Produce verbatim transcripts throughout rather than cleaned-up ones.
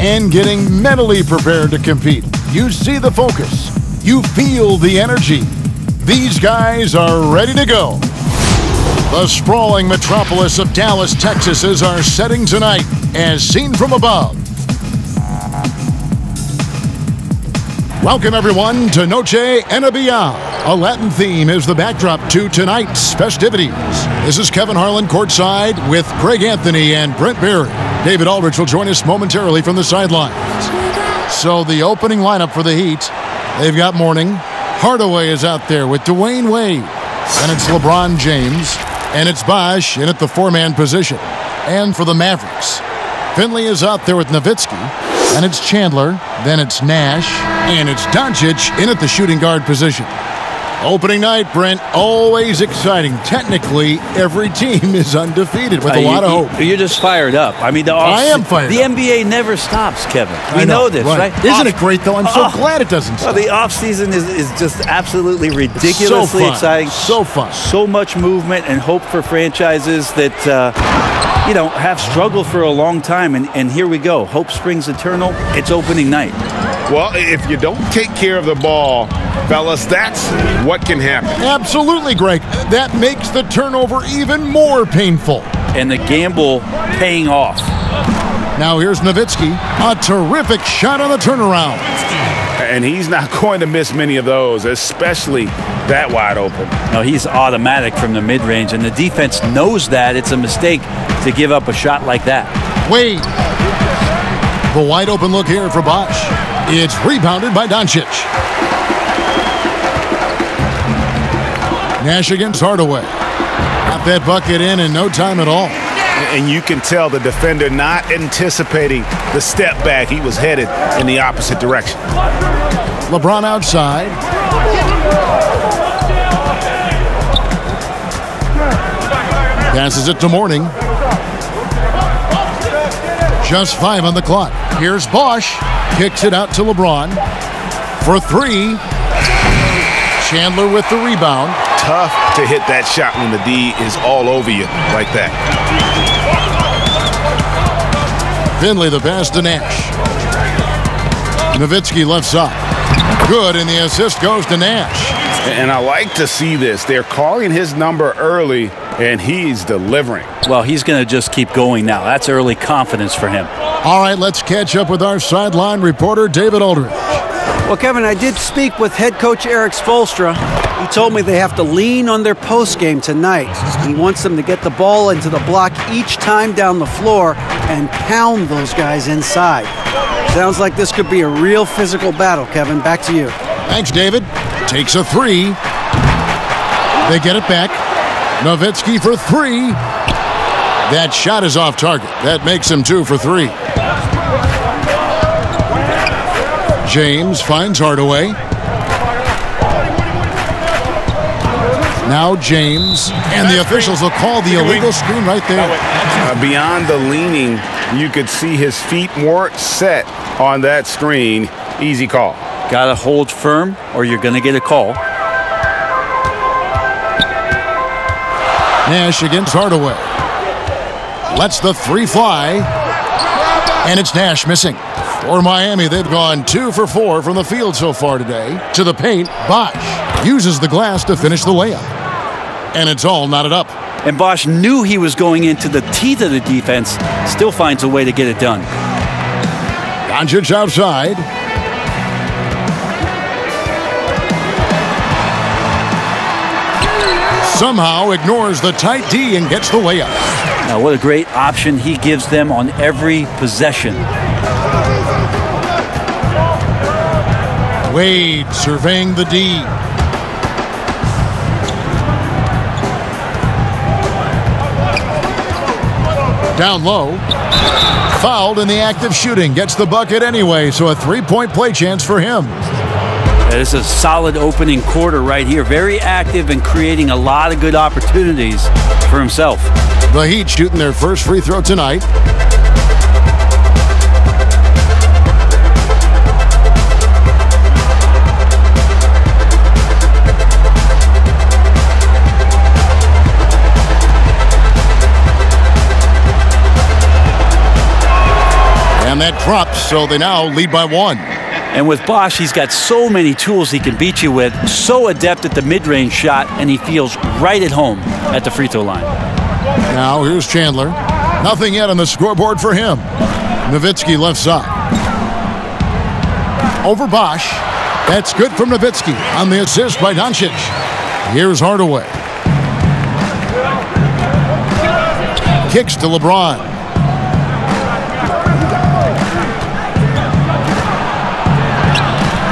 and getting mentally prepared to compete. You see the focus. You feel the energy. These guys are ready to go. The sprawling metropolis of Dallas, Texas is our setting tonight, as seen from above. Welcome, everyone, to Noche N B A. A Latin theme is the backdrop to tonight's festivities. This is Kevin Harlan courtside with Greg Anthony and Brent Barry. David Aldridge will join us momentarily from the sidelines. So the opening lineup for the Heat, they've got Mourning. Hardaway is out there with Dwayne Wade. And it's LeBron James. And it's Bosh in at the four-man position. And for the Mavericks, Finley is out there with Nowitzki. And it's Chandler, then it's Nash, and it's Doncic in at the shooting guard position. Opening night, Brent, always exciting. Technically, every team is undefeated with uh, a lot you, of hope. You're just fired up. I mean, the I am fired The up. N B A never stops, Kevin. We know, know this, right? right? Isn't off it great, though? I'm so oh, glad it doesn't stop. Well, the offseason is, is just absolutely ridiculously so exciting. So fun. So much movement and hope for franchises that... Uh, you know, have struggled for a long time, and, and here we go. Hope springs eternal. It's opening night. Well, if you don't take care of the ball, fellas, that's what can happen. Absolutely, Greg. That makes the turnover even more painful. And the gamble paying off. Now here's Nowitzki. A terrific shot on the turnaround. And he's not going to miss many of those, especially that wide open. No, he's automatic from the mid-range, and the defense knows that. It's a mistake to give up a shot like that. Wade. The wide open look here for Bosh. It's rebounded by Doncic. Nash against Hardaway. Got that bucket in in no time at all. And you can tell the defender not anticipating the step back. He was headed in the opposite direction. LeBron outside. Passes it to Mourning. Just five on the clock. Here's Bosh. Kicks it out to LeBron. For three. Chandler with the rebound. Tough to hit that shot when the D is all over you like that. Finley the pass to Nash. Nowitzki left side. Good, and the assist goes to Nash. And I like to see this. They're calling his number early, and he's delivering. Well, he's going to just keep going now. That's early confidence for him. All right, let's catch up with our sideline reporter, David Aldridge. Well, Kevin, I did speak with head coach Eric Spoelstra. He told me they have to lean on their post game tonight. He wants them to get the ball into the block each time down the floor and pound those guys inside. Sounds like this could be a real physical battle, Kevin. Back to you. Thanks, David. Takes a three. They get it back. Nowitzki for three. That shot is off target. That makes him two for three. James finds Hardaway. Now James. And the officials will call the illegal screen right there. Uh, beyond the leaning, you could see his feet weren't set on that screen. Easy call. Gotta hold firm or you're gonna get a call. Nash against Hardaway. Lets the three fly. And it's Nash missing. For Miami, they've gone two for four from the field so far today. To the paint, Bosh uses the glass to finish the layup. And it's all knotted up. And Bosh knew he was going into the teeth of the defense. Still finds a way to get it done. Doncic outside. Somehow ignores the tight D and gets the layup. Now what a great option he gives them on every possession. Wade surveying the D. Down low. Fouled in the act of shooting. Gets the bucket anyway, so a three-point play chance for him. This is a solid opening quarter right here. Very active and creating a lot of good opportunities for himself. The Heat shooting their first free throw tonight. and that drops, so they now lead by one. And with Bosh, he's got so many tools he can beat you with, so adept at the mid-range shot, and he feels right at home at the free throw line. Now here's Chandler. Nothing yet on the scoreboard for him. Nowitzki left side. Over Bosh. That's good from Nowitzki on the assist by Doncic. Here's Hardaway. Kicks to LeBron.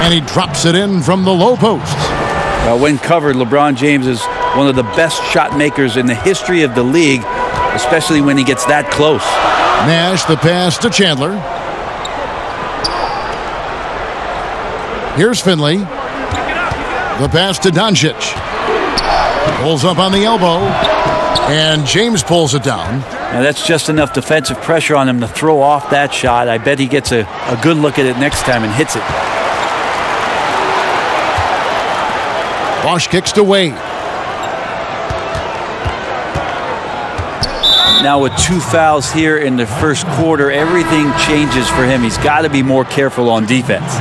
And he drops it in from the low post. Well, when covered, LeBron James is one of the best shot makers in the history of the league, especially when he gets that close. Nash, the pass to Chandler. Here's Finley. The pass to Doncic. Pulls up on the elbow. And James pulls it down. Now that's just enough defensive pressure on him to throw off that shot. I bet he gets a, a good look at it next time and hits it. Bosh kicks to Wade. Now with two fouls here in the first quarter, everything changes for him. He's got to be more careful on defense.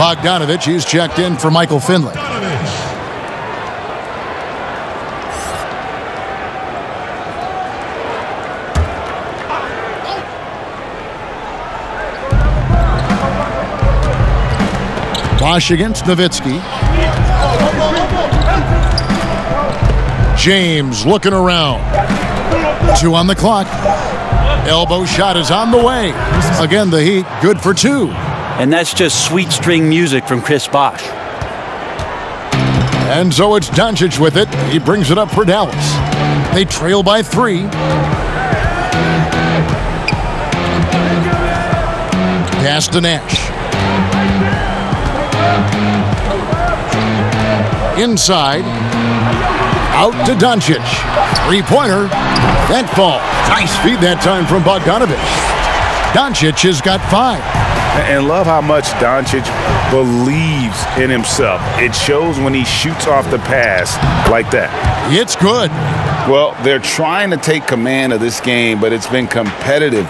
Bogdanović, he's checked in for Michael Finley. Bosh against Nowitzki. James looking around. Two on the clock. Elbow shot is on the way. Again, the Heat good for two. And that's just sweet string music from Chris Bosh. And so it's Doncic with it. He brings it up for Dallas. They trail by three. Pass to Nash. Inside. Out to Doncic. Three-pointer. That ball. Nice feed that time from Bogdanović. Doncic has got five. And love how much Doncic believes in himself. It shows when he shoots off the pass like that. It's good. Well, they're trying to take command of this game, but it's been competitive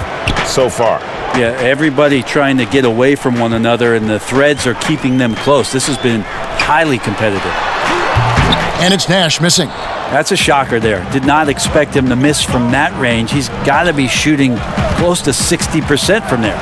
so far. Yeah, everybody trying to get away from one another, and the threads are keeping them close. This has been highly competitive. And it's Nash missing. That's a shocker there. Did not expect him to miss from that range. He's got to be shooting close to sixty percent from there.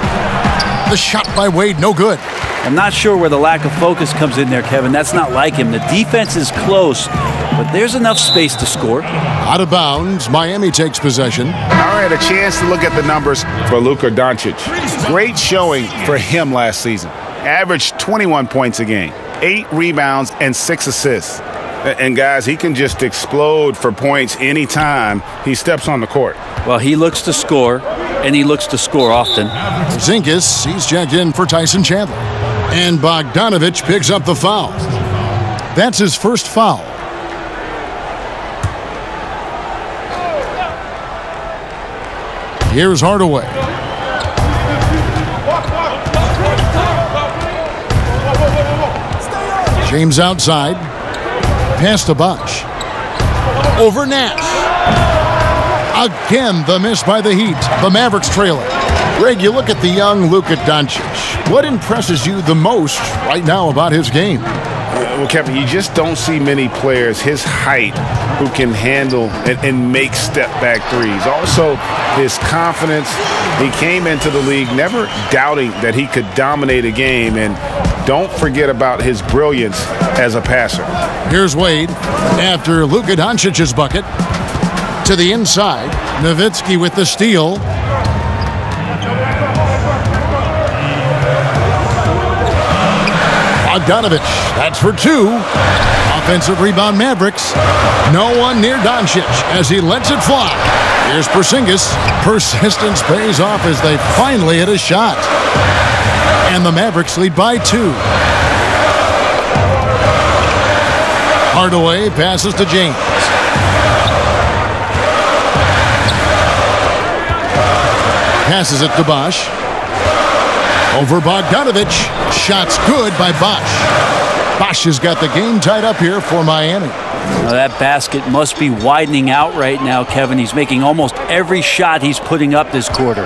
The shot by Wade, no good. I'm not sure where the lack of focus comes in there, Kevin. That's not like him. The defense is close, but there's enough space to score. Out of bounds, Miami takes possession. All right, a chance to look at the numbers for Luka Doncic. Great showing for him last season. Averaged twenty-one points a game, eight rebounds, and six assists. And, guys, he can just explode for points anytime he steps on the court. Well, he looks to score, and he looks to score often. Porzingis, he's checked in for Tyson Chandler. And Bogdanović picks up the foul. That's his first foul. Here's Hardaway. James outside. Pass to Bosh. Over Nash. Again, the miss by the Heat. The Mavericks trailing. Greg, you look at the young Luka Doncic. What impresses you the most right now about his game? Well, Kevin, you just don't see many players his height who can handle and, and make step-back threes. Also, his confidence. He came into the league never doubting that he could dominate a game, and don't forget about his brilliance as a passer. Here's Wade after Luka Doncic's bucket. To the inside, Nowitzki with the steal. Bogdanović, that's for two. Offensive rebound, Mavericks. No one near Doncic as he lets it fly. Here's Porzingis. Persistence pays off as they finally hit a shot. And the Mavericks lead by two. Hardaway passes to James. Passes it to Bosh. Over Bogdanović. Shots good by Bosh. Bosh has got the game tied up here for Miami. Now that basket must be widening out right now, Kevin. He's making almost every shot he's putting up this quarter.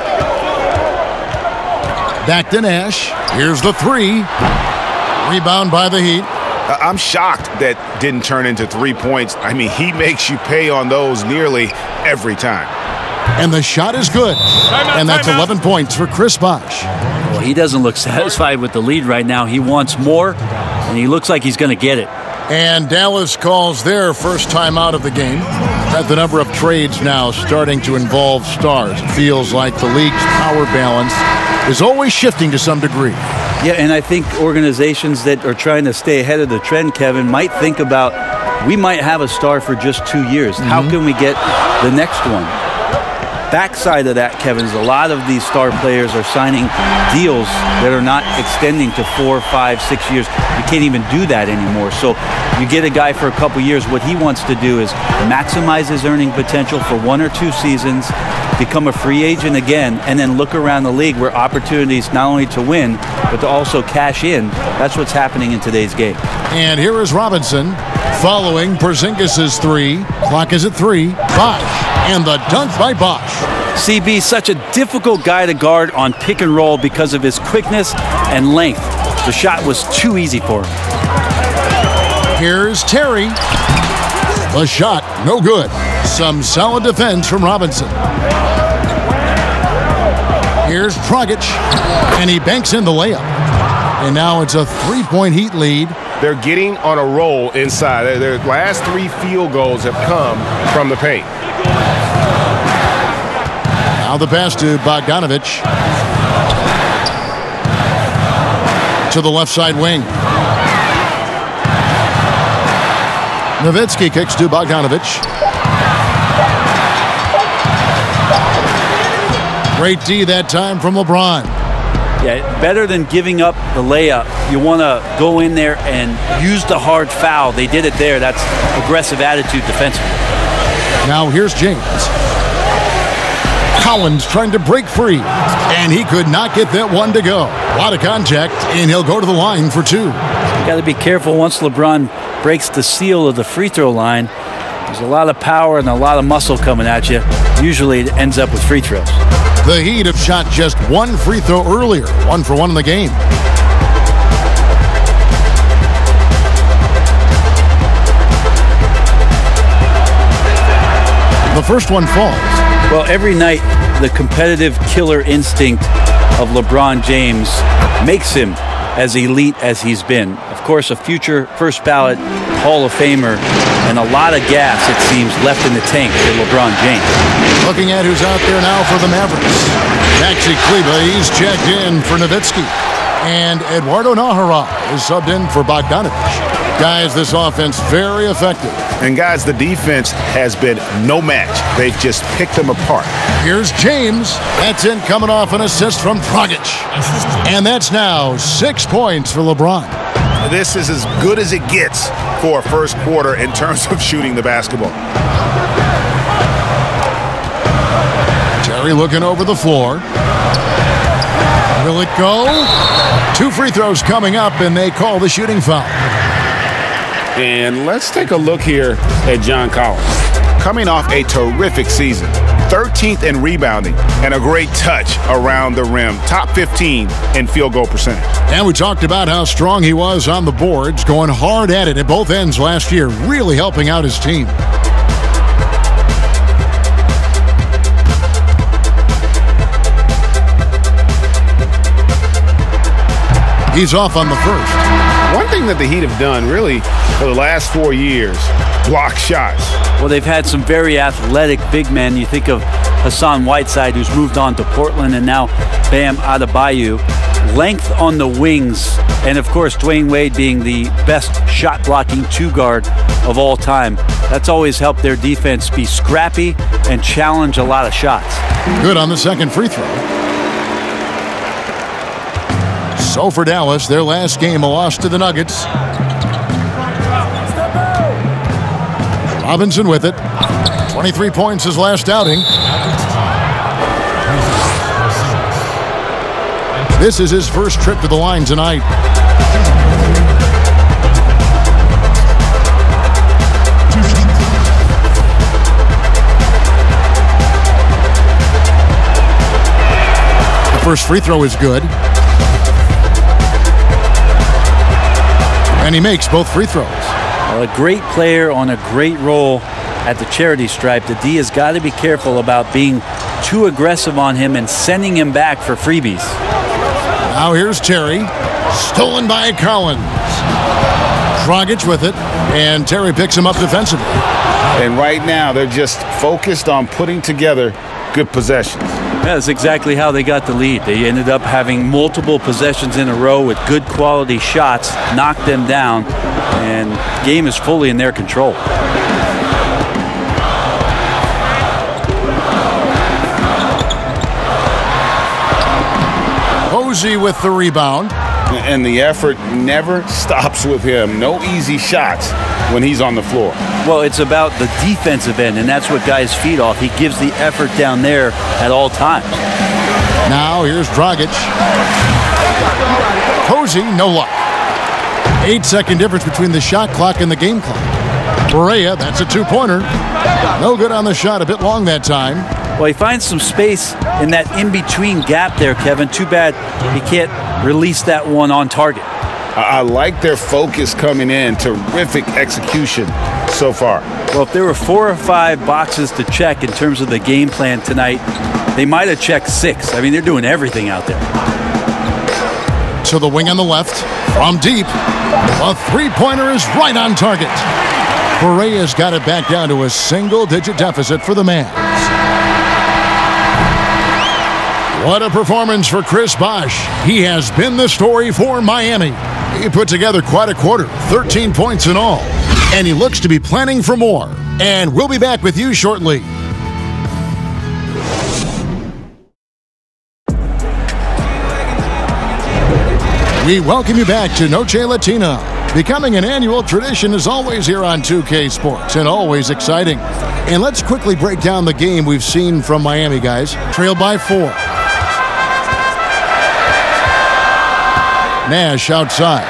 Back to Nash. Here's the three. Rebound by the Heat. I'm shocked that didn't turn into three points. I mean, he makes you pay on those nearly every time. And the shot is good. Timeout, and that's eleven out. Points for Chris Bosh. Well, he doesn't look satisfied with the lead right now. He wants more, and he looks like he's going to get it. And Dallas calls their first timeout of the game. At the number of trades now starting to involve stars. It feels like the league's power balance is always shifting to some degree. Yeah, and I think organizations that are trying to stay ahead of the trend, Kevin, might think about, we might have a star for just two years. Mm-hmm. How can we get the next one? Backside of that, Kevin, is a lot of these star players are signing deals that are not extending to four, five, six years. You can't even do that anymore. So you get a guy for a couple years. What he wants to do is maximize his earning potential for one or two seasons, become a free agent again, and then look around the league where opportunities not only to win, but to also cash in. That's what's happening in today's game. And here is Robinson following Porzingis' three. Clock is at three. Bosh. And the dunk by Bosh. C B, such a difficult guy to guard on pick and roll because of his quickness and length. The shot was too easy for him. Here's Terry. The shot, no good. Some solid defense from Robinson. Here's Dragić, and he banks in the layup. And now it's a three-point Heat lead. They're getting on a roll inside. Their last three field goals have come from the paint. Now the pass to Bogdanović. To the left side wing. Nowitzki kicks to Bogdanović. Great D that time from LeBron. Yeah, better than giving up the layup. You want to go in there and use the hard foul. They did it there. That's aggressive attitude defensively. Now here's James. Collins trying to break free, and he could not get that one to go. A lot of contact, and he'll go to the line for two. You got to be careful once LeBron breaks the seal of the free throw line. There's a lot of power and a lot of muscle coming at you. Usually it ends up with free throws. The Heat have shot just one free throw earlier, one for one in the game. The first one falls. Well, every night, the competitive killer instinct of LeBron James makes him as elite as he's been. Of course, a future first ballot Hall of Famer, and a lot of gas, it seems, left in the tank for LeBron James. Looking at who's out there now for the Mavericks. Maxi Kleber, he's checked in for Nowitzki. And Eduardo Nájera is subbed in for Bogdanović. Guys, this offense very effective. And guys, the defense has been no match. They've just picked them apart. Here's James. That's in coming off an assist from Dragić. And that's now six points for LeBron. This is as good as it gets for a first quarter in terms of shooting the basketball. Terry looking over the floor. Will it go? Two free throws coming up, and they call the shooting foul. And let's take a look here at John Collins. Coming off a terrific season, thirteenth in rebounding, and a great touch around the rim. Top fifteen in field goal percentage. And we talked about how strong he was on the boards, going hard at it at both ends last year, really helping out his team. He's off on the first. One thing that the Heat have done, really, for the last four years, block shots. Well, they've had some very athletic big men. You think of Hassan Whiteside, who's moved on to Portland, and now Bam Adebayo. Length on the wings, and of course, Dwayne Wade being the best shot-blocking two-guard of all time. That's always helped their defense be scrappy and challenge a lot of shots. Good on the second free throw. So for Dallas, their last game, a loss to the Nuggets. Robinson with it. twenty-three points his last outing. This is his first trip to the line tonight. The first free throw is good. And he makes both free throws. Well, a great player on a great roll at the charity stripe. The D has got to be careful about being too aggressive on him and sending him back for freebies. Now here's Terry. Stolen by Collins. Dragić with it, and Terry picks him up defensively. And right now, they're just focused on putting together good possessions. Yeah, that's exactly how they got the lead. They ended up having multiple possessions in a row with good quality shots, knocked them down, and the game is fully in their control. Posey with the rebound. And the effort never stops with him. No easy shots when he's on the floor. Well, it's about the defensive end, and that's what guys feed off. He gives the effort down there at all times. Now here's Dragić. Posey, no luck. Eight-second difference between the shot clock and the game clock. Barea, that's a two-pointer. No good on the shot, a bit long that time. Well, he finds some space in that in-between gap there, Kevin. Too bad he can't release that one on target. I like their focus coming in. Terrific execution so far. Well, if there were four or five boxes to check in terms of the game plan tonight, they might have checked six. I mean, they're doing everything out there. To the wing on the left, from deep. A three-pointer is right on target. Barea's got it back down to a single-digit deficit for the Mavs. What a performance for Chris Bosh. He has been the story for Miami. He put together quite a quarter, thirteen points in all, and he looks to be planning for more. And we'll be back with you shortly. We welcome you back to Noche Latina. Becoming an annual tradition is always here on two K Sports and always exciting. And let's quickly break down the game we've seen from Miami, guys. Trailed by four. Nash outside.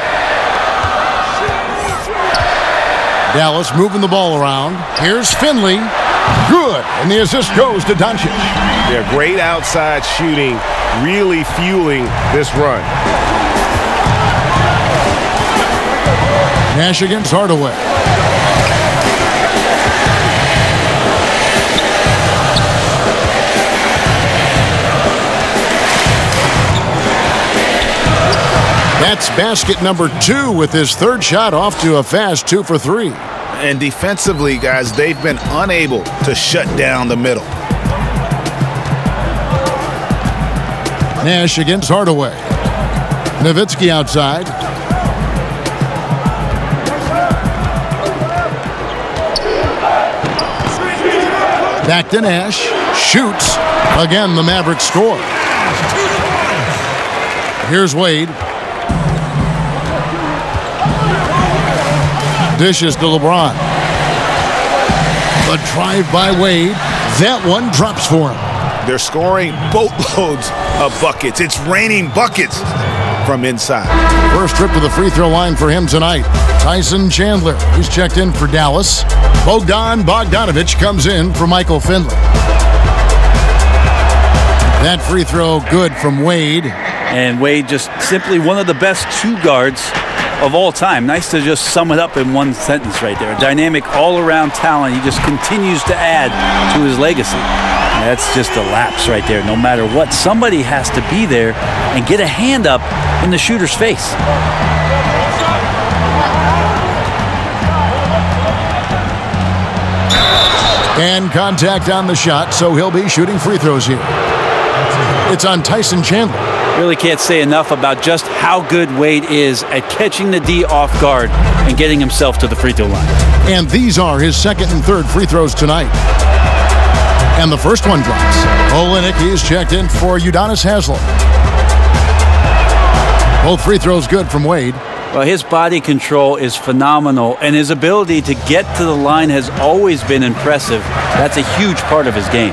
Dallas moving the ball around. Here's Finley. Good. And the assist goes to Doncic. Yeah, great outside shooting, really fueling this run. Nash against Hardaway. That's basket number two with his third shot, off to a fast two for three. And defensively, guys, they've been unable to shut down the middle. Nash against Hardaway. Nowitzki outside. Back to Nash. Shoots. Again, the Mavericks score. Here's Wade. Dishes to LeBron. The drive by Wade. That one drops for him. They're scoring boatloads of buckets. It's raining buckets from inside. First trip to the free throw line for him tonight. Tyson Chandler. He's checked in for Dallas. Bogdan Bogdanović comes in for Michael Finley. That free throw good from Wade. And Wade just simply one of the best two guards of all time. Nice to just sum it up in one sentence right there. Dynamic all-around talent. He just continues to add to his legacy. And that's just a lapse right there. No matter what, somebody has to be there and get a hand up in the shooter's face. And contact on the shot, so he'll be shooting free throws here. It's on Tyson Chandler. Really can't say enough about just how good Wade is at catching the D off guard and getting himself to the free throw line. And these are his second and third free throws tonight. And the first one drops. Olynyk is checked in for Udonis Haslem. Both free throws good from Wade. Well, his body control is phenomenal, and his ability to get to the line has always been impressive. That's a huge part of his game.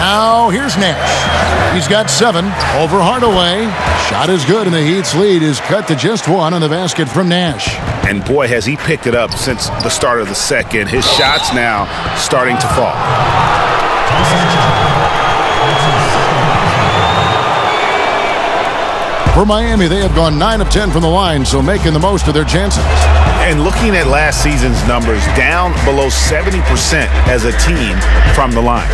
Now, here's Nash. He's got seven over Hardaway. Shot is good, and the Heat's lead is cut to just one on the basket from Nash. And boy, has he picked it up since the start of the second. His shots now starting to fall. For Miami, they have gone nine of ten from the line, so making the most of their chances. And looking at last season's numbers, down below seventy percent as a team from the line.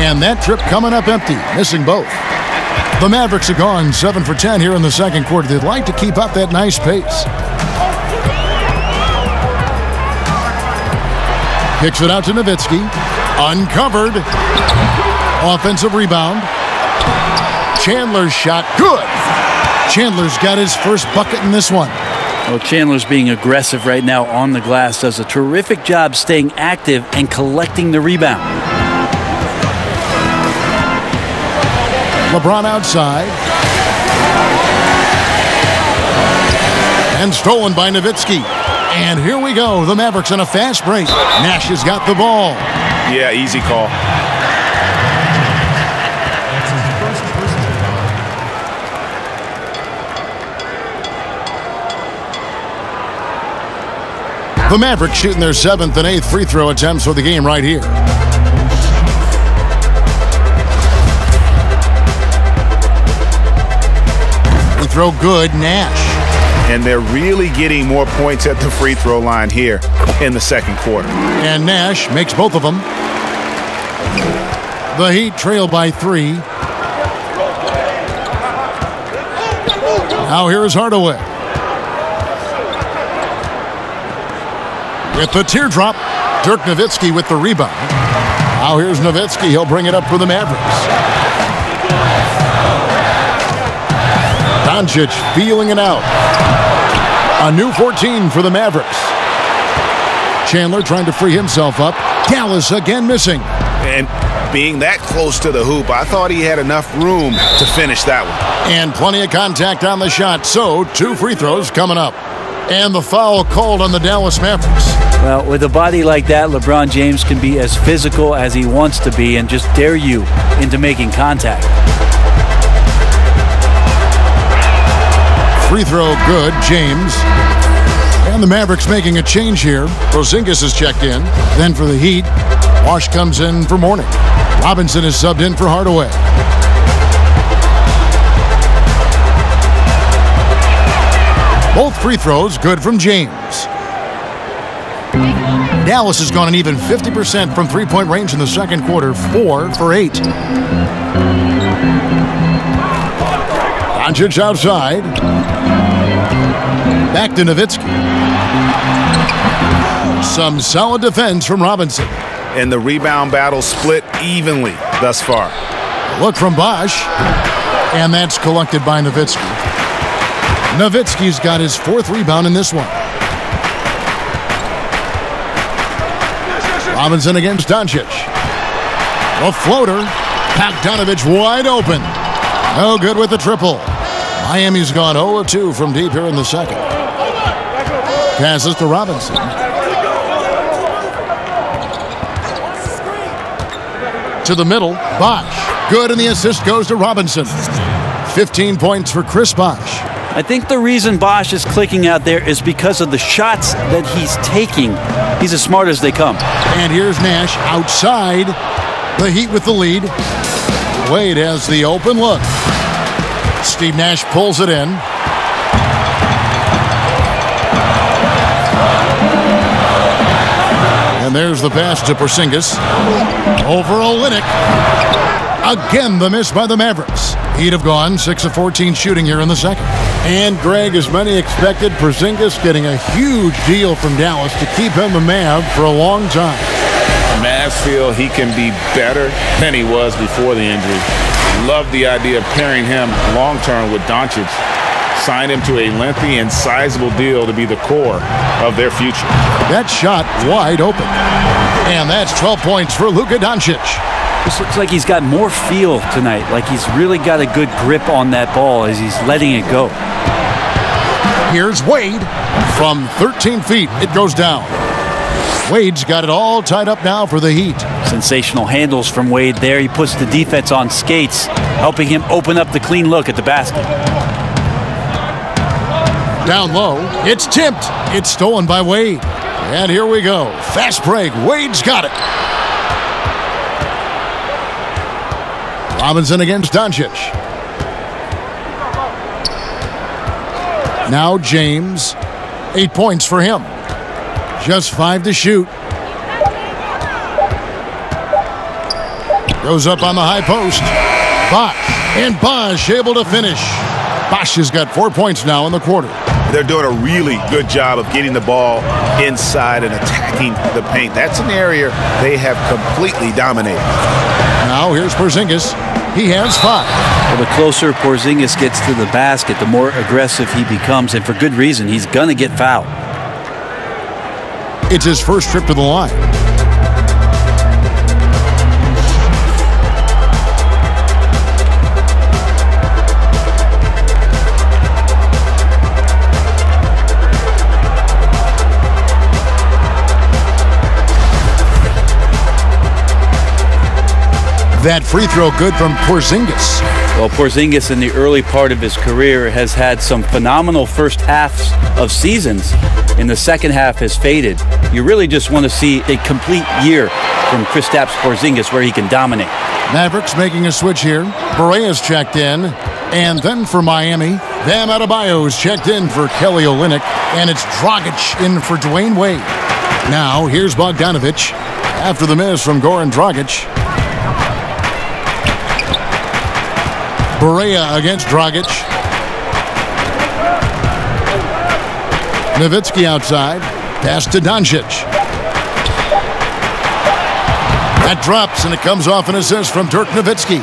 And that trip coming up empty, missing both. The Mavericks are gone seven for ten here in the second quarter. They'd like to keep up that nice pace. Kicks it out to Nowitzki. Uncovered. Offensive rebound. Chandler's shot. Good. Chandler's got his first bucket in this one. Well, Chandler's being aggressive right now on the glass. Does a terrific job staying active and collecting the rebound. LeBron outside. And stolen by Nowitzki. And here we go. The Mavericks on a fast break. Nash has got the ball. Yeah, easy call. The Mavericks shooting their seventh and eighth free throw attempts for the game right here. The throw good, Nash. And they're really getting more points at the free throw line here in the second quarter. And Nash makes both of them. The Heat trail by three. Now here is Hardaway. With the teardrop, Dirk Nowitzki with the rebound. Now here's Nowitzki. He'll bring it up for the Mavericks. Doncic feeling it out. A new fourteen for the Mavericks. Chandler trying to free himself up. Dallas again missing. And being that close to the hoop, I thought he had enough room to finish that one. And plenty of contact on the shot. So, two free throws coming up. And the foul called on the Dallas Mavericks. Well, with a body like that, LeBron James can be as physical as he wants to be and just dare you into making contact. Free throw good, James. And the Mavericks making a change here. Porzingis is checked in. Then for the Heat, Bosh comes in for Mourning. Robinson is subbed in for Hardaway. Both free throws good from James. Dallas has gone an even fifty percent from three-point range in the second quarter, four for eight. Doncic outside. Back to Nowitzki. Some solid defense from Robinson. And the rebound battle split evenly thus far. Look from Bosh. And that's collected by Nowitzki. Nowitzki's got his fourth rebound in this one. Robinson against Doncic. A floater. Bogdanović wide open. No good with the triple. Miami's gone oh for two from deep here in the second. Passes to Robinson. To the middle, Bosh. Good, and the assist goes to Robinson. fifteen points for Chris Bosh. I think the reason Bosh is clicking out there is because of the shots that he's taking. He's as smart as they come. And here's Nash outside. The Heat with the lead. Wade has the open look. Steve Nash pulls it in. And there's the pass to Porzingis. Over Olynyk. Again, the miss by the Mavericks. Heat have gone six of fourteen shooting here in the second. And Greg, as many expected, Porzingis getting a huge deal from Dallas to keep him a Mav for a long time. Mavs feel he can be better than he was before the injury. Love the idea of pairing him long-term with Doncic. Sign him to a lengthy and sizable deal to be the core of their future. That shot wide open. And that's twelve points for Luka Doncic. This looks like he's got more feel tonight. Like he's really got a good grip on that ball as he's letting it go. Here's Wade. From thirteen feet, it goes down. Wade's got it all tied up now for the Heat. Sensational handles from Wade there. He puts the defense on skates, helping him open up the clean look at the basket. Down low. It's tipped. It's stolen by Wade. And here we go. Fast break. Wade's got it. Robinson against Doncic. Now James. Eight points for him. Just five to shoot. Goes up on the high post. Bosh. And Bosh able to finish. Bosh has got four points now in the quarter. They're doing a really good job of getting the ball inside and attacking the paint. That's an area they have completely dominated. Now here's Porzingis. He has five. Well, the closer Porzingis gets to the basket, the more aggressive he becomes, and for good reason. He's going to get fouled. It's his first trip to the line. That free throw good from Porzingis. Well, Porzingis in the early part of his career has had some phenomenal first halves of seasons. In the second half has faded. You really just want to see a complete year from Kristaps Porzingis where he can dominate. Mavericks making a switch here. Barea's checked in. And then for Miami, Bam Adebayo's checked in for Kelly Olynyk. And it's Dragić in for Dwayne Wade. Now here's Bogdanović after the miss from Goran Dragić. Barea against Dragić. Nowitzki outside. Pass to Doncic. That drops, and it comes off an assist from Dirk Nowitzki.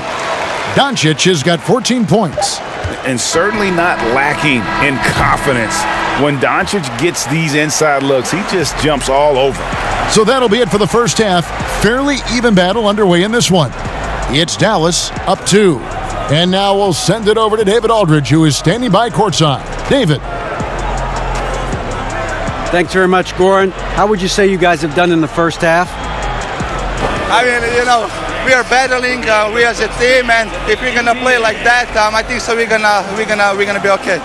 Doncic has got fourteen points. And certainly not lacking in confidence. When Doncic gets these inside looks, he just jumps all over. So that'll be it for the first half. Fairly even battle underway in this one. It's Dallas up two. And now we'll send it over to David Aldridge, who is standing by courtside. David. Thanks very much, Goran. How would you say you guys have done in the first half? I mean, you know, we are battling. Uh, we as a team, and if we're gonna play like that, um, I think so. We're gonna, we're gonna, we're gonna be okay.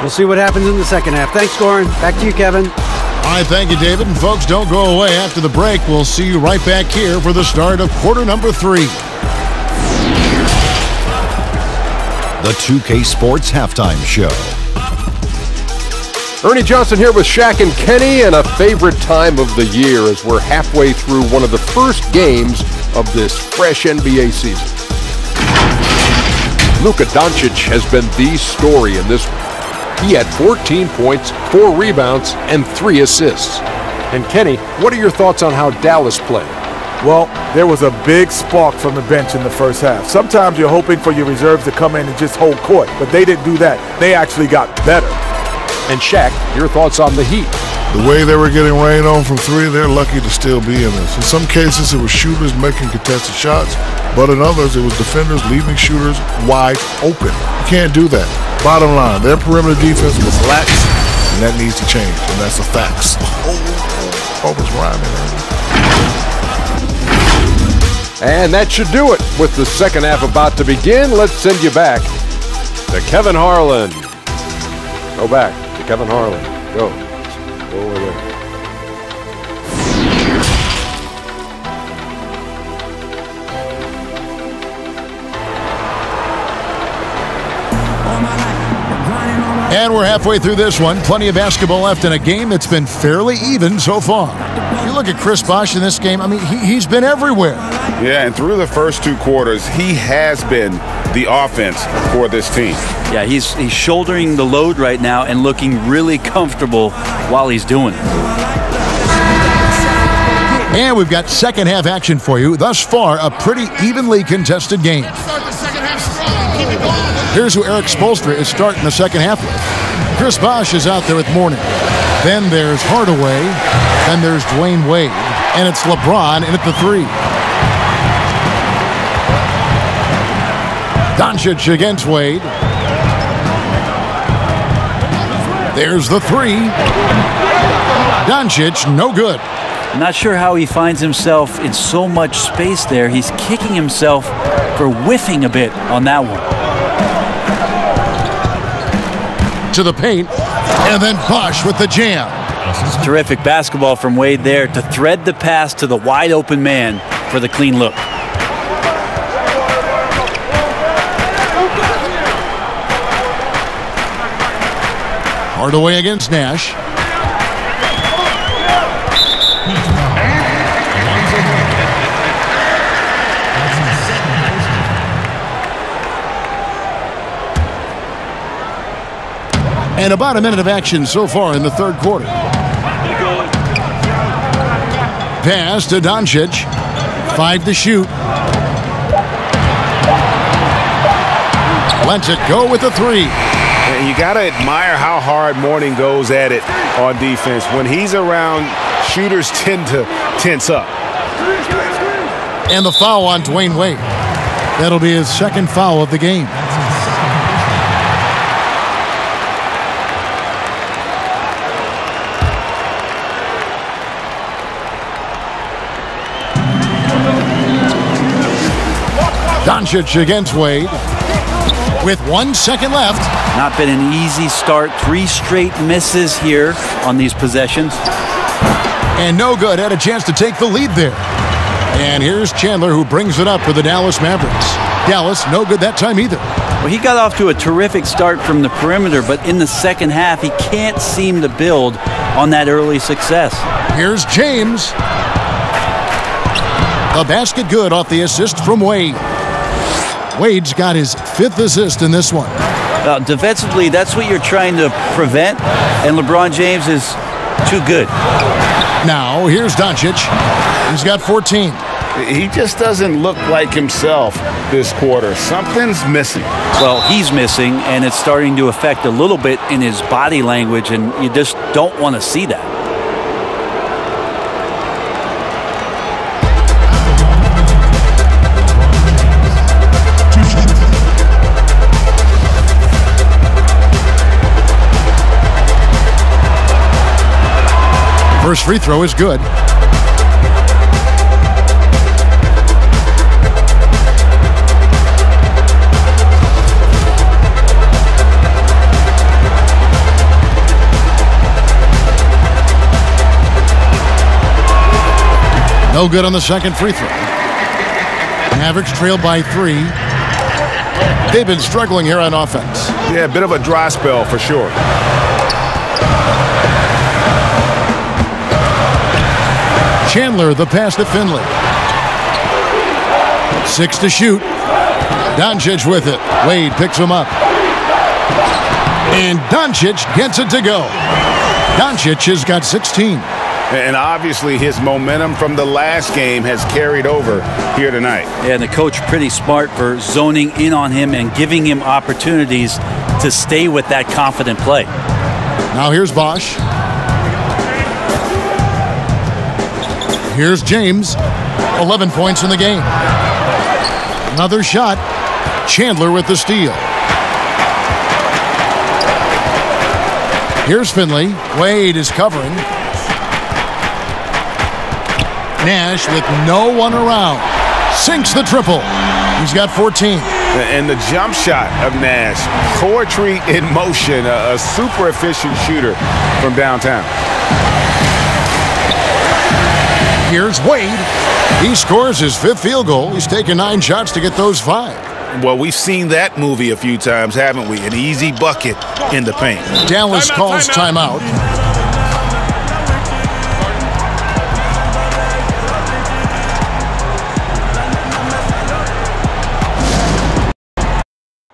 We'll see what happens in the second half. Thanks, Goran. Back to you, Kevin. All right, thank you, David. And folks, don't go away. After the break, we'll see you right back here for the start of quarter number three. The two K Sports Halftime Show. Ernie Johnson here with Shaq and Kenny, and a favorite time of the year as we're halfway through one of the first games of this fresh N B A season. Luka Doncic has been the story in this. He had fourteen points, four rebounds, and three assists. And Kenny, what are your thoughts on how Dallas played? Well, there was a big spark from the bench in the first half. Sometimes you're hoping for your reserves to come in and just hold court, but they didn't do that. They actually got better. And Shaq, your thoughts on the Heat? The way they were getting rained on from three, they're lucky to still be in this. In some cases, it was shooters making contested shots, but in others, it was defenders leaving shooters wide open. You can't do that. Bottom line, their perimeter defense was lax, and that needs to change, and that's the facts. Oh, it's rhyming. And that should do it. With the second half about to begin, let's send you back to Kevin Harlan. Go back to Kevin Harlan. Go. Go away. And we're halfway through this one. Plenty of basketball left in a game that's been fairly even so far. You look at Chris Bosh in this game, I mean, he, he's been everywhere. Yeah, and through the first two quarters, he has been the offense for this team. Yeah, he's, he's shouldering the load right now and looking really comfortable while he's doing it. And we've got second half action for you. Thus far, a pretty evenly contested game. Here's who Eric Spoelstra is starting the second half with. Chris Bosh is out there with Mourning. Then there's Hardaway. Then there's Dwayne Wade. And it's LeBron in at the three. Doncic against Wade. There's the three. Doncic, no good. Not sure how he finds himself in so much space there. He's kicking himself for whiffing a bit on that one. To the paint, and then Bosh with the jam. It's terrific basketball from Wade there to thread the pass to the wide open man for the clean look. Hardaway against Nash. And about a minute of action so far in the third quarter. Pass to Doncic. Five to shoot. Lets it go with the three. And you got to admire how hard Mourning goes at it on defense. When he's around, shooters tend to tense up. And the foul on Dwayne Wade. That'll be his second foul of the game. Doncic against Wade with one second left. Not been an easy start. Three straight misses here on these possessions. And no good. Had a chance to take the lead there. And here's Chandler, who brings it up for the Dallas Mavericks. Dallas, no good that time either. Well, he got off to a terrific start from the perimeter, but in the second half, he can't seem to build on that early success. Here's James. A basket good off the assist from Wade. Wade's got his fifth assist in this one. Uh, defensively, that's what you're trying to prevent, and LeBron James is too good. Now, here's Doncic. He's got fourteen. He just doesn't look like himself this quarter. Something's missing. Well, he's missing, and it's starting to affect a little bit in his body language, and you just don't want to see that. First free throw is good. No good on the second free throw. Mavericks trail by three. They've been struggling here on offense. Yeah, a bit of a dry spell for sure. Chandler, the pass to Finley. Six to shoot. Doncic with it. Wade picks him up. And Doncic gets it to go. Doncic has got sixteen. And obviously his momentum from the last game has carried over here tonight. Yeah, and the coach pretty smart for zoning in on him and giving him opportunities to stay with that confident play. Now here's Bosh. Here's James, eleven points in the game. Another shot. Chandler with the steal. Here's Finley. Wade is covering. Nash, with no one around, sinks the triple. He's got fourteen. And the jump shot of Nash, poetry in motion, a super efficient shooter from downtown. Here's Wade. He scores his fifth field goal. He's taken nine shots to get those five. Well, we've seen that movie a few times, haven't we? An easy bucket in the paint. Dallas calls timeout.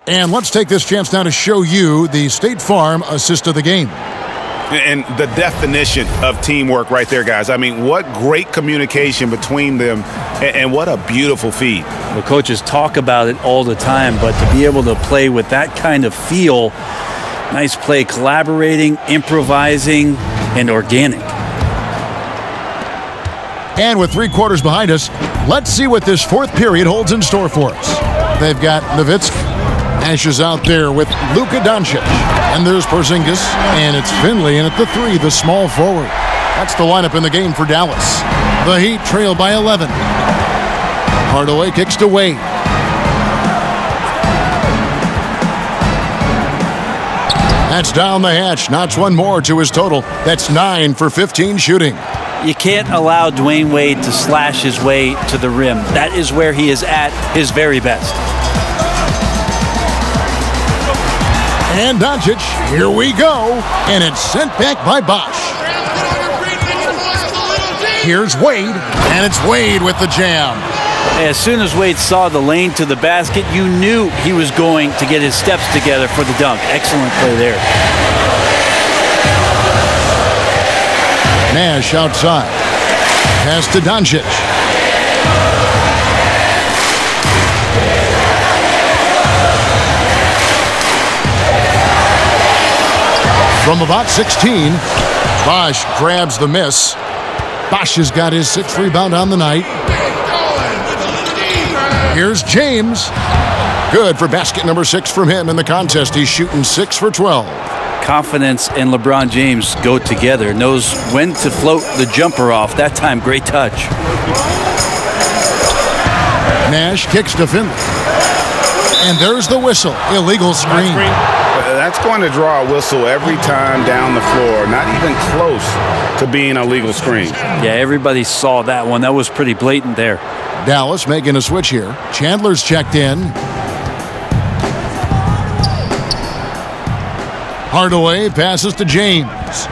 And let's take this chance now to show you the State Farm assist of the game. And the definition of teamwork right there, guys. I mean, what great communication between them, and, and what a beautiful feed. The coaches talk about it all the time, but to be able to play with that kind of feel, nice play, collaborating, improvising, and organic. And with three quarters behind us, let's see what this fourth period holds in store for us. They've got Nowitzki. Nash is out there with Luka Doncic. And there's Porzingis. And it's Finley. And at the three, the small forward. That's the lineup in the game for Dallas. The Heat trail by eleven. Hardaway kicks to Wade. That's down the hatch. Notch one more to his total. That's nine for fifteen shooting. You can't allow Dwayne Wade to slash his way to the rim. That is where he is at his very best. and Doncic. Here we go. And it's sent back by Bosh. Here's Wade. And it's Wade with the jam. As soon as Wade saw the lane to the basket, you knew he was going to get his steps together for the dunk. Excellent play there. Nash outside. Pass to Doncic. From about sixteen, Bosh grabs the miss. Bosh has got his sixth rebound on the night. Here's James. Good for basket number six from him in the contest. He's shooting six for twelve. Confidence and LeBron James go together. Knows when to float the jumper off. That time, great touch. Nash kicks to Finley. And there's the whistle. Illegal screen. That's going to draw a whistle every time down the floor. Not even close to being a legal screen. Yeah, everybody saw that one. That was pretty blatant there. Dallas making a switch here. Chandler's checked in. Hardaway passes to James.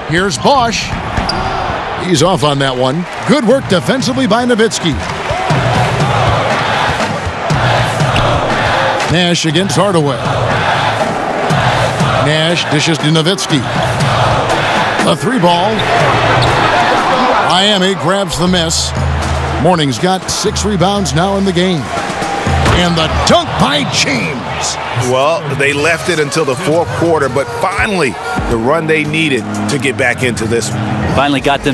Here's Bosh. He's off on that one. Good work defensively by Nowitzki. Nash against Hardaway. Nash dishes to Nowitzki. A three ball. Miami grabs the miss. Mourning's got six rebounds now in the game. And the dunk by James. Well, they left it until the fourth quarter, but finally the run they needed to get back into this one. Finally got them.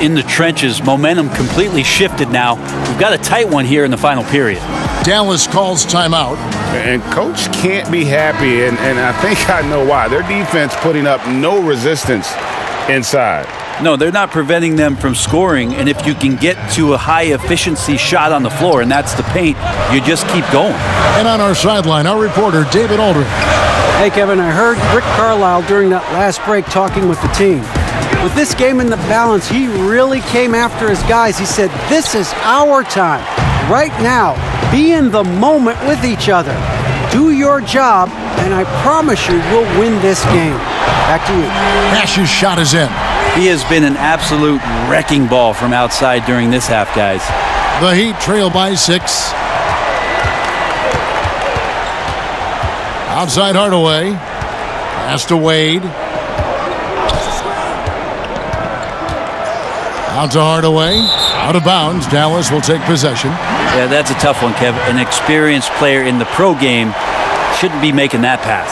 In the trenches. Momentum completely shifted now. We've got a tight one here in the final period. Dallas calls timeout. And coach can't be happy, and, and I think I know why. Their defense putting up no resistance inside. No, they're not preventing them from scoring, and if you can get to a high-efficiency shot on the floor, and that's the paint, you just keep going. And on our sideline, our reporter, David Aldridge. Hey, Kevin, I heard Rick Carlisle during that last break talking with the team. With this game in the balance, he really came after his guys. He said, this is our time. Right now, be in the moment with each other. Do your job, and I promise you we'll win this game. Back to you. Nash's shot is in. He has been an absolute wrecking ball from outside during this half, guys. The Heat trail by six. Outside Hardaway. Pass to Wade. Out to Hardaway. Out of bounds. Dallas will take possession. Yeah, that's a tough one, Kev. An experienced player in the pro game shouldn't be making that pass.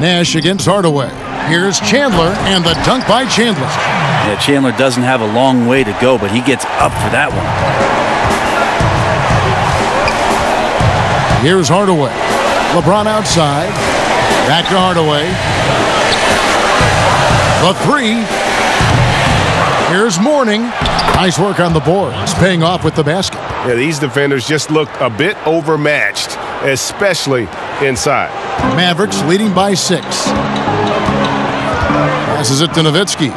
Nash against Hardaway. Here's Chandler and the dunk by Chandler. Yeah, Chandler doesn't have a long way to go, but he gets up for that one. Here's Hardaway. LeBron outside. Back to Hardaway. The three. Here's Mourning. Nice work on the boards. Paying off with the basket. Yeah, these defenders just look a bit overmatched, especially inside. Mavericks leading by six. Passes it to Nowitzki.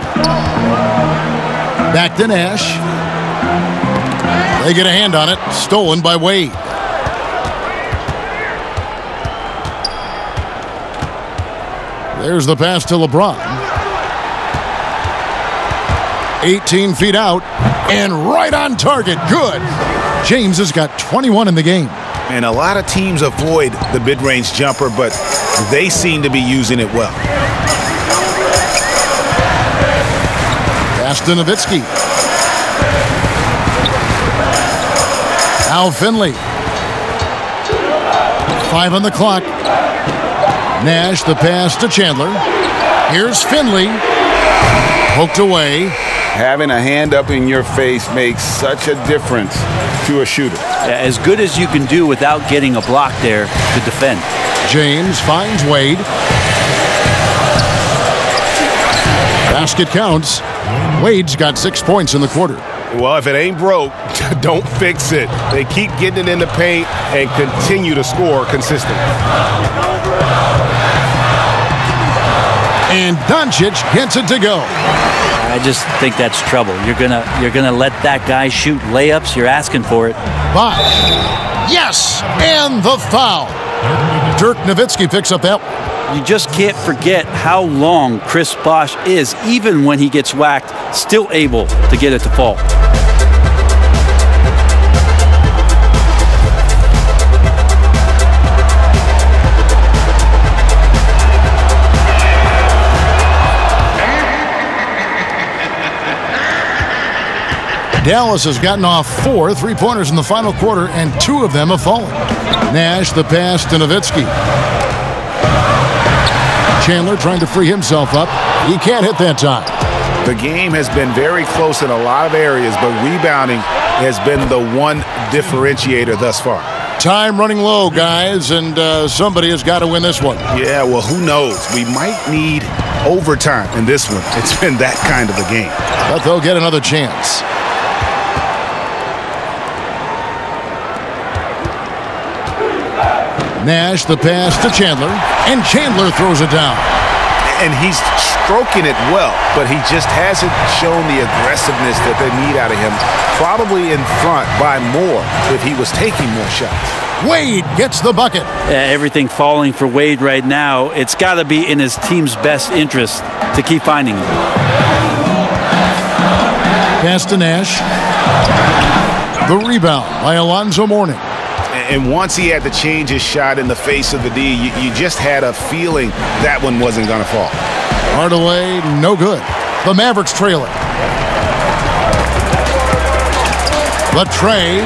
Back to Nash. They get a hand on it. Stolen by Wade. There's the pass to LeBron. eighteen feet out and right on target. Good. James has got twenty-one in the game. And a lot of teams avoid the mid-range jumper, but they seem to be using it well. Pass to Nowitzki. Al Finley. Five on the clock. Nash, the pass to Chandler. Here's Finley. Poked away. Having a hand up in your face makes such a difference to a shooter. As good as you can do without getting a block there to defend. James finds Wade. Basket counts. Wade's got six points in the quarter. Well, if it ain't broke, don't fix it. They keep getting it in the paint and continue to score consistently. And Doncic gets it to go. I just think that's trouble. You're gonna you're gonna let that guy shoot layups. You're asking for it. Bosh. Yes, and the foul. Dirk Nowitzki picks up that one. You just can't forget how long Chris Bosh is, even when he gets whacked, still able to get it to fall. Dallas has gotten off four three-pointers in the final quarter, and two of them have fallen. Nash the pass to Nowitzki. Chandler trying to free himself up. He can't hit that time. The game has been very close in a lot of areas, but rebounding has been the one differentiator thus far. Time running low, guys, and uh, somebody has got to win this one. Yeah, well, who knows? We might need overtime in this one. It's been that kind of a game. But they'll get another chance. Nash the pass to Chandler, and Chandler throws it down. And he's stroking it well, but he just hasn't shown the aggressiveness that they need out of him. Probably in front by more if he was taking more shots. Wade gets the bucket. Yeah, everything falling for Wade right now. It's got to be in his team's best interest to keep finding him. Pass to Nash. The rebound by Alonzo Mourning. And once he had to change his shot in the face of the D, you, you just had a feeling that one wasn't going to fall. Hardaway, no good. The Mavericks trailing. Latrey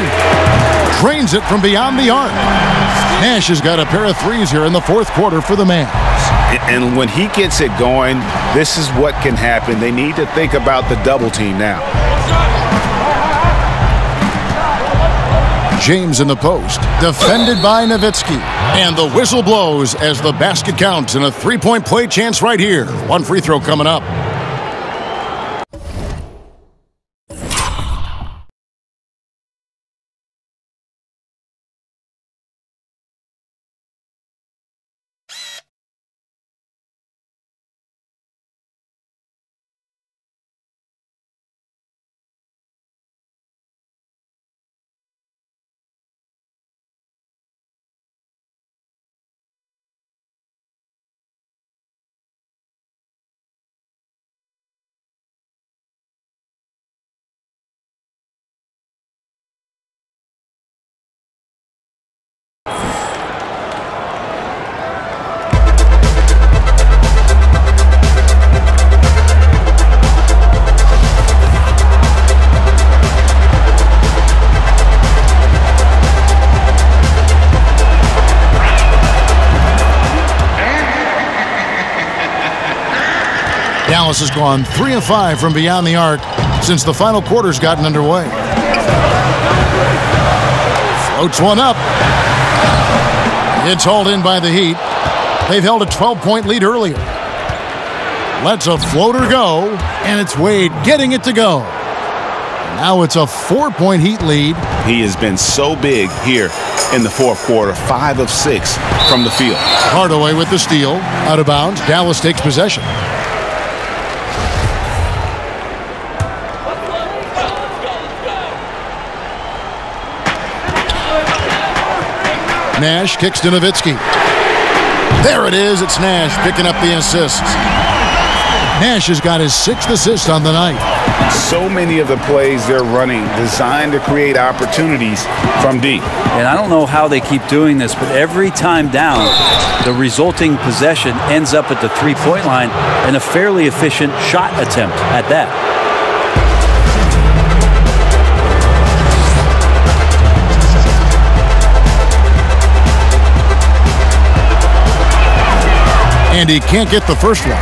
drains it from beyond the arc. Nash has got a pair of threes here in the fourth quarter for the Mavs. And when he gets it going, this is what can happen. They need to think about the double team now. James in the post, defended by Nowitzki. And the whistle blows as the basket counts in a three-point play chance right here. One free throw coming up. Dallas has gone three of five from beyond the arc since the final quarter's gotten underway. Floats one up. It's hauled in by the Heat. They've held a twelve-point lead earlier. Lets a floater go, and it's Wade getting it to go. Now it's a four-point Heat lead. He has been so big here in the fourth quarter, five of six from the field. Hardaway with the steal. Out of bounds. Dallas takes possession. Nash kicks to Nowitzki. There it is. It's Nash picking up the assists. Nash has got his sixth assist on the night. So many of the plays they're running designed to create opportunities from deep. And I don't know how they keep doing this, but every time down, the resulting possession ends up at the three-point line and a fairly efficient shot attempt at that. And he can't get the first one.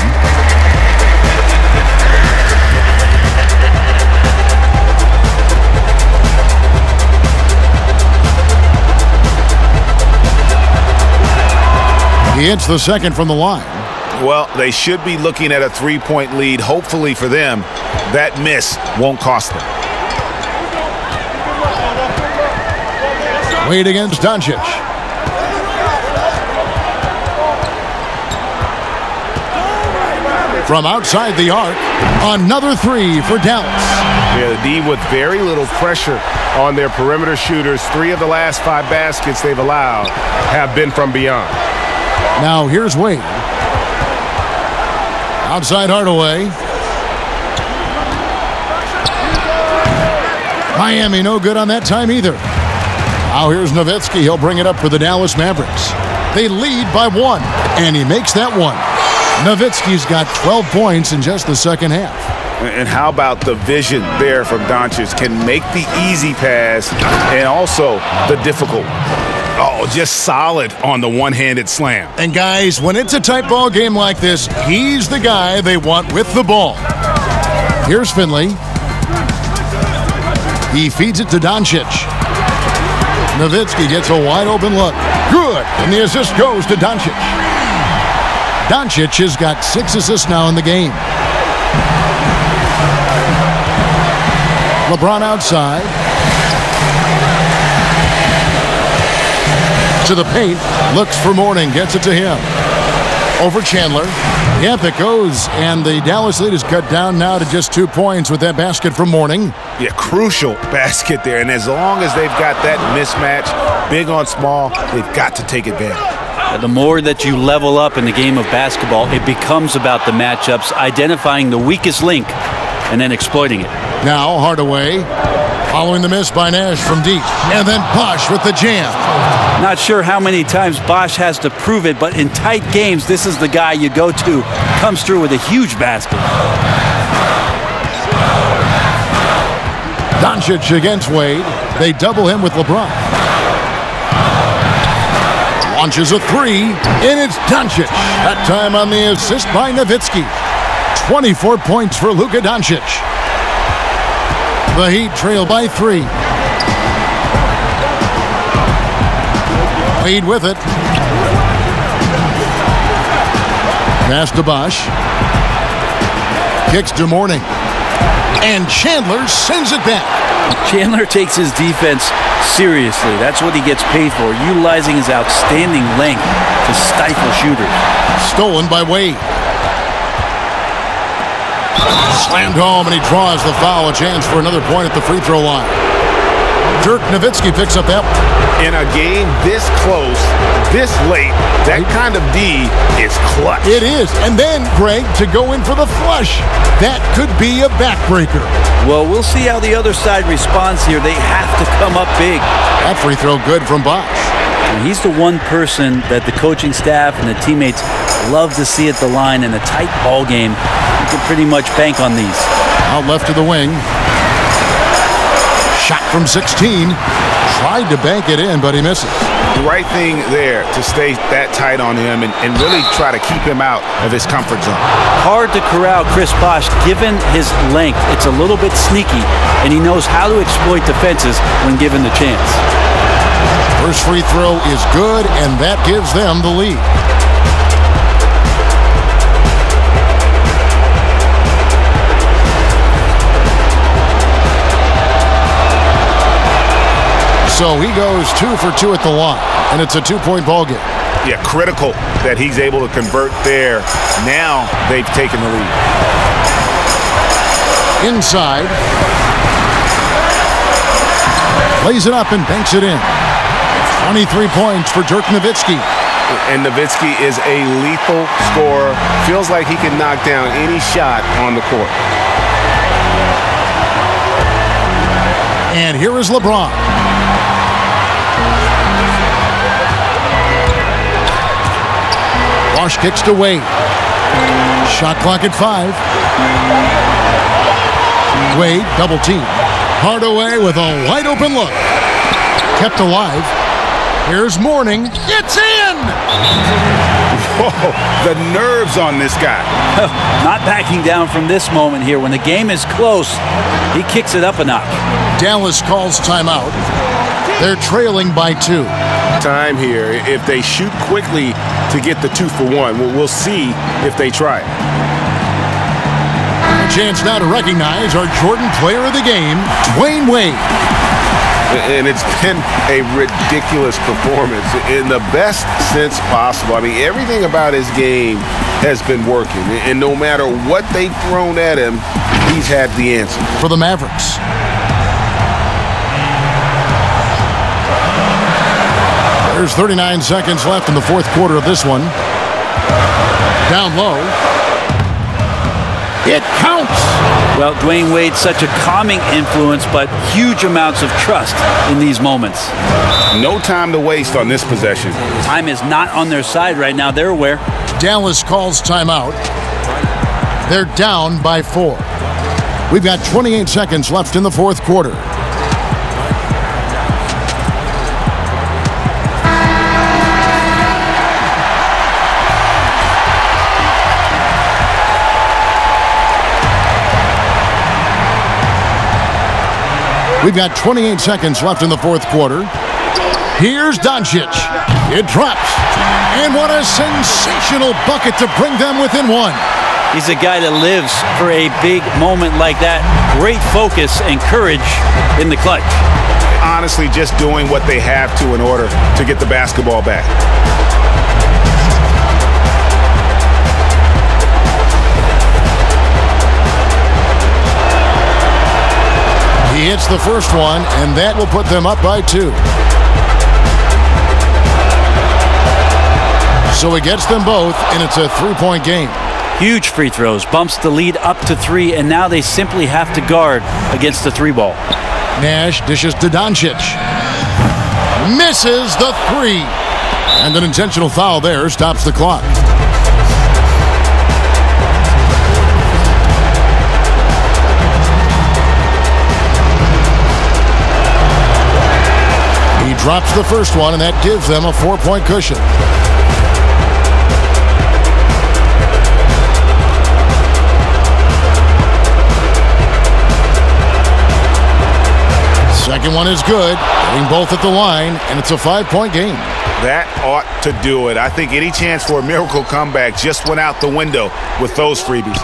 He hits the second from the line. Well, they should be looking at a three-point lead. Hopefully for them, that miss won't cost them. Wade against Doncic. From outside the arc, another three for Dallas. Yeah, the D with very little pressure on their perimeter shooters. Three of the last five baskets they've allowed have been from beyond. Now here's Wade. Outside Hardaway. Miami no good on that time either. Now here's Nowitzki. He'll bring it up for the Dallas Mavericks. They lead by one, and he makes that one. Nowitzki's got twelve points in just the second half. And how about the vision there from Doncic? Can make the easy pass and also the difficult. Oh, just solid on the one-handed slam. And guys, when it's a tight ball game like this, he's the guy they want with the ball. Here's Finley. He feeds it to Doncic. Nowitzki gets a wide-open look. Good, and the assist goes to Doncic. Doncic has got six assists now in the game. LeBron outside. To the paint, looks for Mourning, gets it to him. Over Chandler. Yep, it goes, and the Dallas lead is cut down now to just two points with that basket from Mourning. Yeah, crucial basket there, and as long as they've got that mismatch, big on small, they've got to take advantage. The more that you level up in the game of basketball, it becomes about the matchups, identifying the weakest link, and then exploiting it. Now, Hardaway. Following the miss by Nash from deep. And then Bosh with the jam. Not sure how many times Bosh has to prove it, but in tight games, this is the guy you go to. Comes through with a huge basket. Doncic against Wade. They double him with LeBron. Launches a three, and it's Doncic. That time on the assist by Nowitzki. twenty-four points for Luka Doncic. The Heat trail by three. Wade with it. Pass to Bosh. Kicks to Mourning. And Chandler sends it back. Chandler takes his defense seriously. That's what he gets paid for, utilizing his outstanding length to stifle shooters. Stolen by Wade. Slammed home, and he draws the foul. A chance for another point at the free throw line. Dirk Nowitzki picks up that. In a game this close, this late, that kind of D is clutch. It is. And then, Greg, to go in for the flush. That could be a backbreaker. Well, we'll see how the other side responds here. They have to come up big. That free throw good from Bosh. And he's the one person that the coaching staff and the teammates love to see at the line in a tight ball game. You can pretty much bank on these. Out left to the wing. Shot from sixteen. Tried to bank it in, but he misses. The right thing there to stay that tight on him and, and really try to keep him out of his comfort zone. Hard to corral Chris Bosh given his length. It's a little bit sneaky, and he knows how to exploit defenses when given the chance. First free throw is good, and that gives them the lead. So he goes two for two at the line, and it's a two-point ball game. Yeah, critical that he's able to convert there. Now they've taken the lead. Inside. Lays it up and banks it in. twenty-three points for Dirk Nowitzki. And Nowitzki is a lethal scorer. Feels like he can knock down any shot on the court. And here is LeBron. Bosh kicks to Wade. Shot clock at five. Wade double team. Hardaway with a wide open look. Kept alive. Here's Mourning. It's in! Whoa, the nerves on this guy. Not backing down from this moment here. When the game is close, he kicks it up a notch. Dallas calls timeout. They're trailing by two. time here if they shoot quickly to get the two for one. We'll see if they try it. Chance now to recognize our Jordan player of the game, Dwayne Wade. And it's been a ridiculous performance in the best sense possible. I mean, everything about his game has been working. And no matter what they've thrown at him, he's had the answer. For the Mavericks. There's thirty-nine seconds left in the fourth quarter of this one. Down low. It counts! Well, Dwayne Wade's such a calming influence, but huge amounts of trust in these moments. No time to waste on this possession. Time is not on their side right now. They're aware. Dallas calls timeout. They're down by four. We've got twenty-eight seconds left in the fourth quarter. We've got twenty-eight seconds left in the fourth quarter. Here's Doncic. It drops. And what a sensational bucket to bring them within one. He's a guy that lives for a big moment like that. Great focus and courage in the clutch. Honestly, just doing what they have to in order to get the basketball back. He hits the first one, and that will put them up by two. So he gets them both, and it's a three-point game. Huge free throws, bumps the lead up to three, and now they simply have to guard against the three ball. Nash dishes to Doncic. Misses the three. And an intentional foul there stops the clock. Drops the first one, and that gives them a four-point cushion. Second one is good, hitting both at the line, and it's a five-point game. That ought to do it. I think any chance for a miracle comeback just went out the window with those freebies.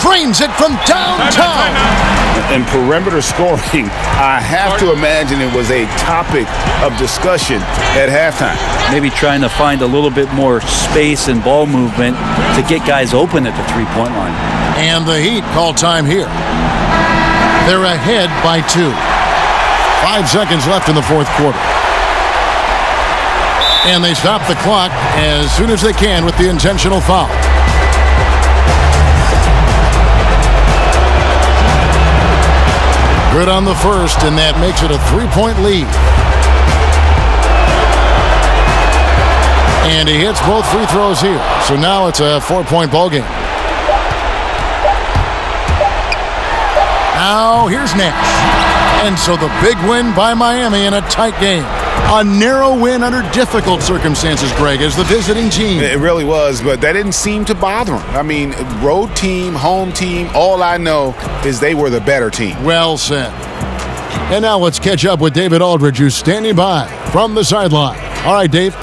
Frames it from downtown. And perimeter scoring, I have to imagine it was a topic of discussion at halftime. Maybe trying to find a little bit more space and ball movement to get guys open at the three-point line. And the Heat call time here. They're ahead by two. Five seconds left in the fourth quarter. And they stop the clock as soon as they can with the intentional foul. Good on the first, and that makes it a three-point lead. And he hits both free throws here. So now it's a four-point ball game. Now here's Nash. And so the big win by Miami in a tight game. A narrow win under difficult circumstances, Greg, as the visiting team. It really was, but that didn't seem to bother him. I mean, road team, home team, all I know is they were the better team. Well said. And now let's catch up with David Aldridge, who's standing by from the sideline. All right, Dave.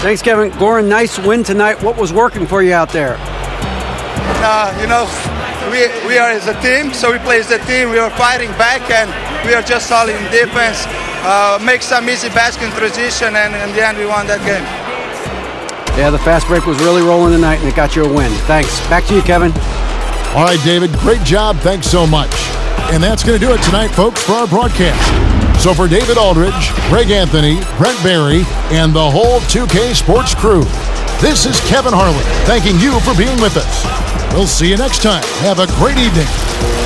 Thanks, Kevin. Goran, nice win tonight. What was working for you out there? Uh, you know, we, we are as a team, so we play as a team. We are fighting back, and we are just solid in defense, uh, make some easy basket in transition, and in the end we won that game. Yeah, the fast break was really rolling tonight, and it got you a win. Thanks. Back to you, Kevin. All right, David, great job. Thanks so much. And that's going to do it tonight, folks, for our broadcast. So for David Aldridge, Greg Anthony, Brent Barry, and the whole two K Sports crew, this is Kevin Harlan thanking you for being with us. We'll see you next time. Have a great evening.